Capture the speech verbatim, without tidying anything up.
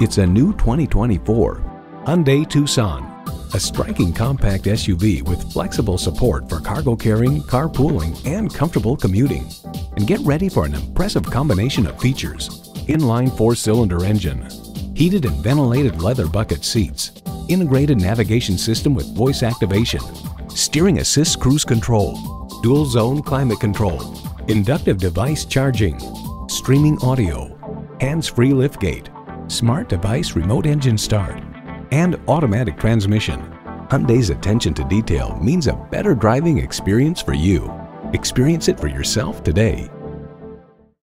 It's a new twenty twenty-four Hyundai Tucson, a striking compact S U V with flexible support for cargo carrying, carpooling, and comfortable commuting. And get ready for an impressive combination of features: inline four-cylinder engine, heated and ventilated leather bucket seats, integrated navigation system with voice activation, steering assist cruise control, dual zone climate control, inductive device charging, streaming audio, hands-free liftgate, smart device remote engine start, and automatic transmission. Hyundai's attention to detail means a better driving experience for you. Experience it for yourself today.